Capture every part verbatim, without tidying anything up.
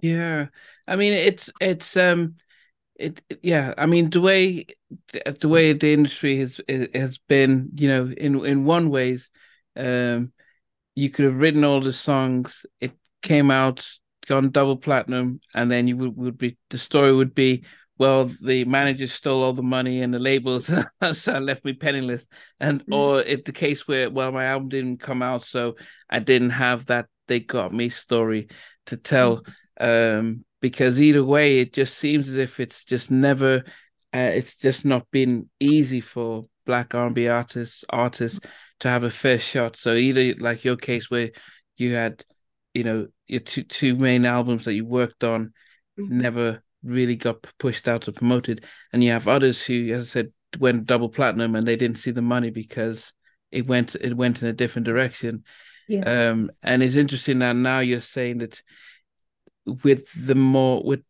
Yeah, I mean it's it's um it yeah. I mean the way the way the industry has has been, you know, in in one ways, um, you could have written all the songs, it came out, gone double platinum, and then you would, would be the story would be, well, the manager stole all the money and the labels so left me penniless, and mm-hmm. or it's the case where, well, my album didn't come out, so I didn't have that they got me story to tell. Mm-hmm. Um, because either way, it just seems as if it's just never, uh, it's just not been easy for Black R and B artists artists mm-hmm. to have a fair shot. So either like your case where you had, you know, your two two main albums that you worked on, mm-hmm. never really got pushed out or promoted, and you have others who, as I said, went double platinum and they didn't see the money because it went it went in a different direction. Yeah. Um, and it's interesting that now you're saying that with the more with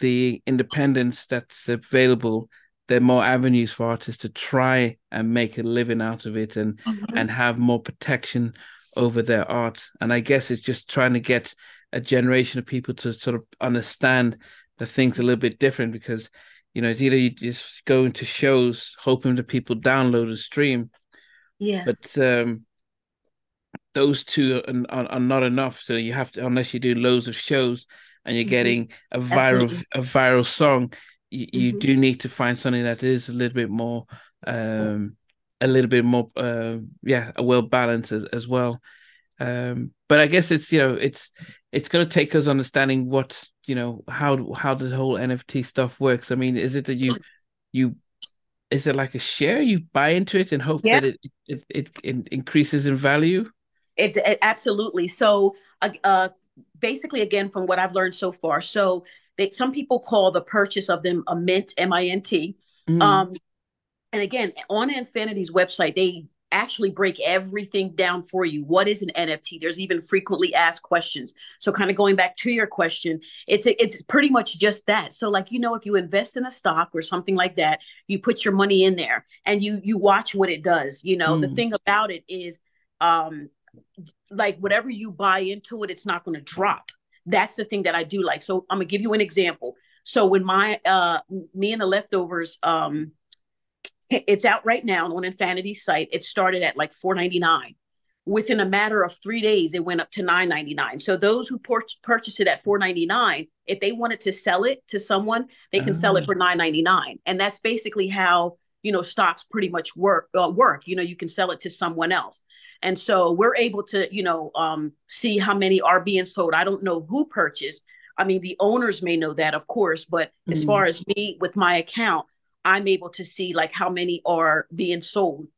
the independence that's available, there are more avenues for artists to try and make a living out of it, and mm-hmm. and have more protection over their art. And I guess it's just trying to get a generation of people to sort of understand the things a little bit different, because, you know, it's either you just go into shows hoping that people download a stream, yeah, but um, those two are, are, are not enough. So you have to, unless you do loads of shows and you're mm-hmm. getting a viral Absolutely. a viral song, you, mm-hmm. you do need to find something that is a little bit more, um, a little bit more, uh, yeah, well balanced as, as well. Um, but I guess it's, you know, it's it's going to take us understanding what, you know, how how this whole N F T stuff works. I mean, is it that you you is it like a share? You buy into it and hope yeah. that it it, it it increases in value? It, it absolutely. So uh, uh, basically, again, from what I've learned so far, so they, some people call the purchase of them a mint, M I N T. Mm. Um, and again, on Infinity's website, they actually break everything down for you. What is an N F T? There's even frequently asked questions. So kind of going back to your question, it's it's pretty much just that. So like, you know, if you invest in a stock or something like that, you put your money in there and you you watch what it does. You know, mm. the thing about it is, um, like whatever you buy into it, it's not going to drop. That's the thing that I do like. So I'm gonna give you an example. So when my uh, me and The Leftovers, um, it's out right now on Infinity's site. It started at like four ninety-nine. Within a matter of three days, it went up to nine ninety-nine. So those who pur- purchased it at four ninety-nine, if they wanted to sell it to someone, they can oh. sell it for nine ninety-nine. And that's basically how, you know, stocks pretty much work. Uh, work. You know, you can sell it to someone else. And so we're able to, you know, um, see how many are being sold. I don't know who purchased. I mean, the owners may know that, of course, but mm-hmm. as far as me with my account, I'm able to see like how many are being sold.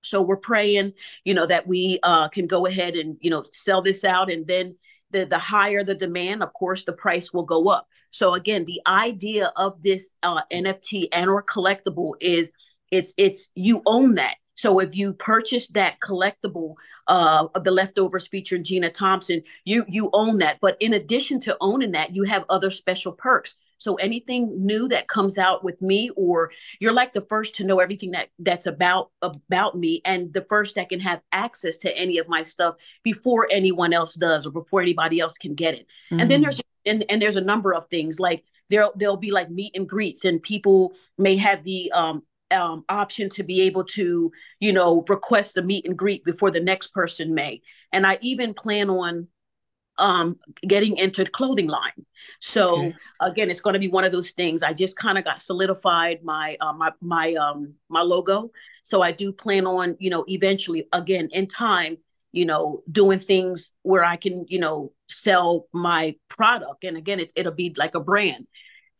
So we're praying, you know, that we uh, can go ahead and, you know, sell this out. And then the, the higher the demand, of course, the price will go up. So again, the idea of this uh, N F T and or collectible is it's it's you own that. So if you purchase that collectible uh, of The Leftovers featuring Gina Thompson, you you own that. But in addition to owning that, you have other special perks. So anything new that comes out with me, or you're like the first to know everything that that's about about me, and the first that can have access to any of my stuff before anyone else does, or before anybody else can get it. Mm-hmm. And then there's and, and there's a number of things like there there'll be like meet and greets, and people may have the um, um, option to be able to, you know, request a meet and greet before the next person may. And I even plan on um getting into the clothing line. So okay. again, it's going to be one of those things. I just kind of got solidified my uh, my my um my logo. So I do plan on, you know, eventually, again, in time, you know, doing things where I can, you know, sell my product. And again, it, it'll be like a brand.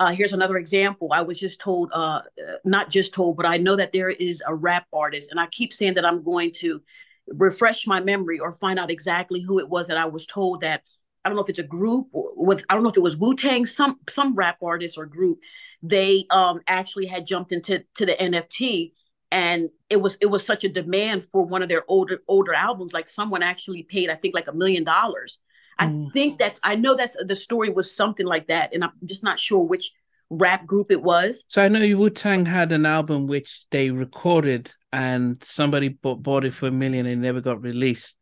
Uh, here's another example. I was just told, uh not just told, but I know that there is a rap artist, and I keep saying that I'm going to refresh my memory or find out exactly who it was that I was told that. I don't know if it's a group or with, I don't know if it was Wu-Tang, some, some rap artist or group. They um, actually had jumped into to the N F T, and it was, it was such a demand for one of their older, older albums. Like someone actually paid, I think like a million dollars. I mm. think that's, I know that's the story was something like that. And I'm just not sure which rap group it was. So I know Wu-Tang had an album which they recorded, and somebody bought, bought it for a million and never got released.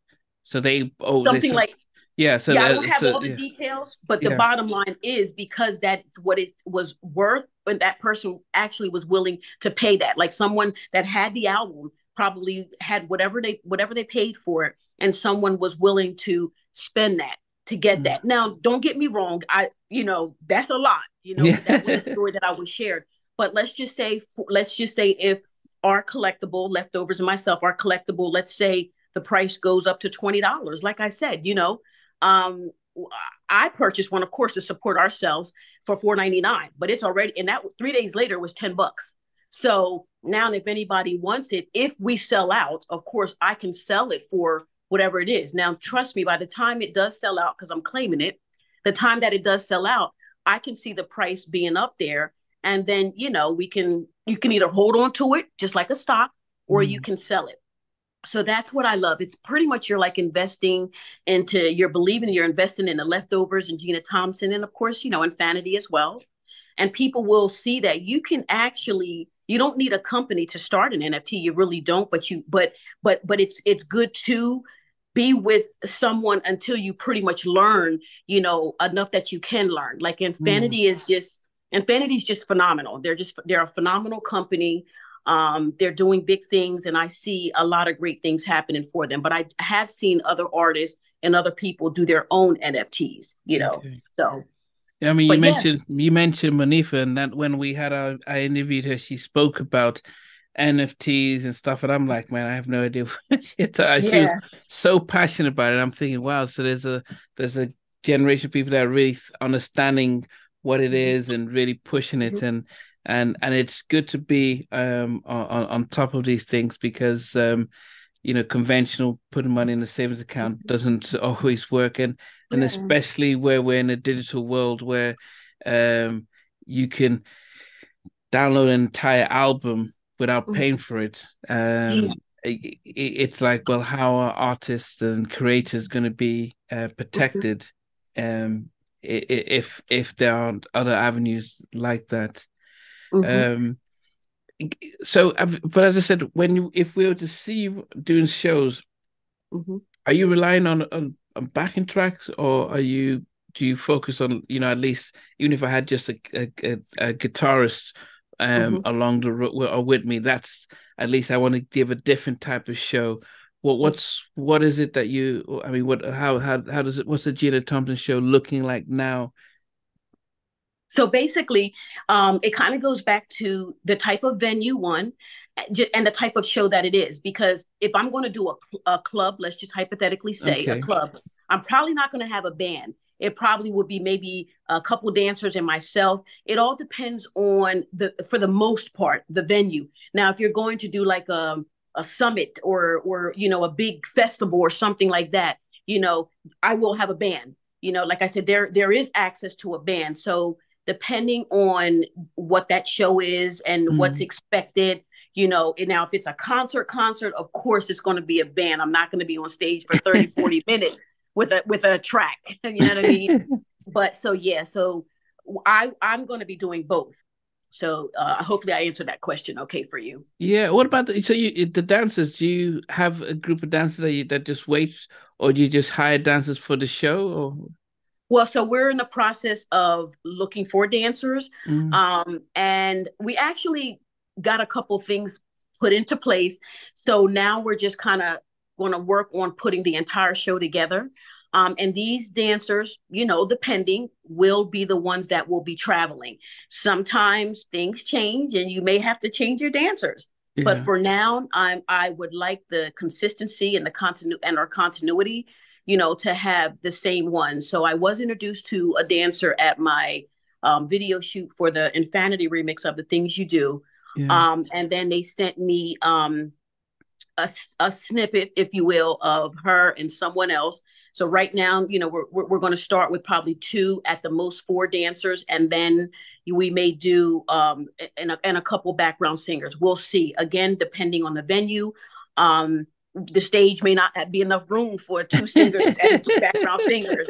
So they oh something they, like Yeah. So yeah, that, I don't have so, all the yeah. details, but the yeah. bottom line is because that's what it was worth, and that person actually was willing to pay that. Like someone that had the album probably had whatever they whatever they paid for it, and someone was willing to spend that to get mm. that. Now, don't get me wrong, I you know that's a lot. You know yeah. that was a story that I was shared. But let's just say let's just say if our collectible Leftovers and myself are collectible, let's say the price goes up to twenty dollars. Like I said, you know. Um, I purchased one, of course, to support ourselves for four ninety-nine, but it's already, and that three days later was ten bucks. So now if anybody wants it, if we sell out, of course, I can sell it for whatever it is. Now, trust me, by the time it does sell out, because I'm claiming it, the time that it does sell out, I can see the price being up there. And then, you know, we can, you can either hold on to it just like a stock, or mm-hmm. you can sell it. So that's what I love. It's pretty much you're like investing into, you're believing, you're investing in the Leftovers and Gina Thompson. And of course, you know, Infinity as well. And people will see that you can actually, you don't need a company to start an N F T. You really don't, but you, but, but, but it's, it's good to be with someone until you pretty much learn, you know, enough that you can learn. Like Infinity mm. is just, Infinity is just phenomenal. They're just, they're a phenomenal company. Um, they're doing big things, and I see a lot of great things happening for them. But I have seen other artists and other people do their own N F Ts, you know. Okay. So, I mean, you mentioned yeah. you mentioned Manifa, and that when we had our, I interviewed her, she spoke about N F Ts and stuff, and I'm like, man, I have no idea what she yeah. she was so passionate about it. I'm thinking, wow, so there's a there's a generation of people that are really understanding what it is and really pushing it, mm-hmm. and. And and it's good to be um on, on top of these things because um you know conventional putting money in the savings account doesn't always work, and and yeah. especially where we're in a digital world where um you can download an entire album without paying for it. Um, it, it's like, well, how are artists and creators going to be uh, protected um if if there aren't other avenues like that? Mm-hmm. Um. So, but as I said, when you, if we were to see you doing shows, mm-hmm. are you relying on, on on backing tracks, or are you do you focus on, you know, at least even if I had just a a, a, a guitarist um mm-hmm. along the road or with me, that's at least I want to give a different type of show. What what's what is it that you? I mean, what how how how does it? What's the Gina Thompson show looking like now? So basically, um, it kind of goes back to the type of venue one and the type of show that it is, because if I'm going to do a, a club, let's just hypothetically say okay. a club, I'm probably not going to have a band. It probably would be maybe a couple dancers and myself. It all depends on the, for the most part, the venue. Now, if you're going to do like a, a summit or, or, you know, a big festival or something like that, you know, I will have a band, you know, like I said, there, there is access to a band. So depending on what that show is and mm-hmm. what's expected, you know, and now if it's a concert concert, of course, it's going to be a band. I'm not going to be on stage for thirty, forty minutes with a, with a track, you know what I mean? But so, yeah, so I, I'm going to be doing both. So uh, hopefully I answered that question. Okay. For you. Yeah. What about the, so you, the dancers, do you have a group of dancers that, you, that just wait, or do you just hire dancers for the show, or? Well, so we're in the process of looking for dancers. Mm. Um, and we actually got a couple things put into place. So now we're just kind of going to work on putting the entire show together. Um, and these dancers, you know, depending, will be the ones that will be traveling. Sometimes things change and you may have to change your dancers. Yeah. But for now, I'm, I would like the consistency and the continu- and our continuity, you know, to have the same one. So I was introduced to a dancer at my um, video shoot for the Infinity remix of The Things You Do. Yeah. Um, and then they sent me um, a, a snippet, if you will, of her and someone else. So right now, you know, we're, we're, we're going to start with probably two, at the most four dancers. And then we may do, um, and, a, and a couple background singers. We'll see, again, depending on the venue. Um, the stage may not be enough room for two singers and two background singers.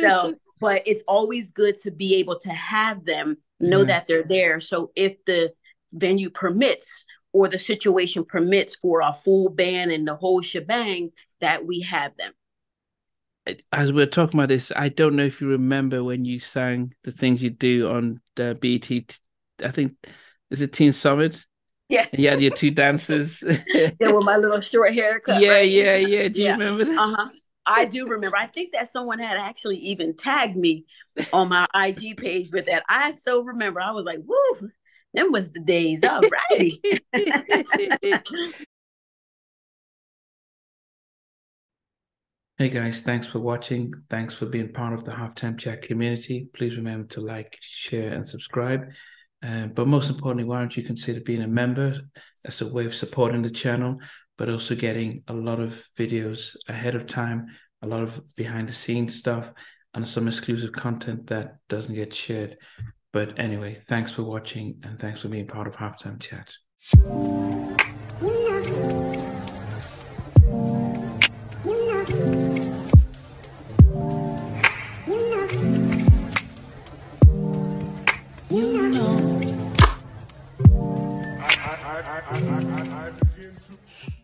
So, but it's always good to be able to have them know yeah. that they're there. So if the venue permits or the situation permits for a full band and the whole shebang, that we have them. as we were talking about this, I don't know if you remember when you sang The Things You Do on the B E T, I think, is it Teen Summit? Yeah. And you had your two dancers. Yeah, with my little short haircut. Yeah, right? yeah, yeah. Do you yeah. remember that? Uh-huh. I do remember. I think that someone had actually even tagged me on my I G page with that. I so remember. I was like, woo, them was the days. All right. Hey guys, thanks for watching. Thanks for being part of the Halftime Chat community. Please remember to like, share, and subscribe. Um, but most importantly, why don't you consider being a member? That's a way of supporting the channel, but also getting a lot of videos ahead of time, a lot of behind the scenes stuff, and some exclusive content that doesn't get shared. But anyway, thanks for watching and thanks for being part of Halftime Chat. I, I, I, I, I, I begin to...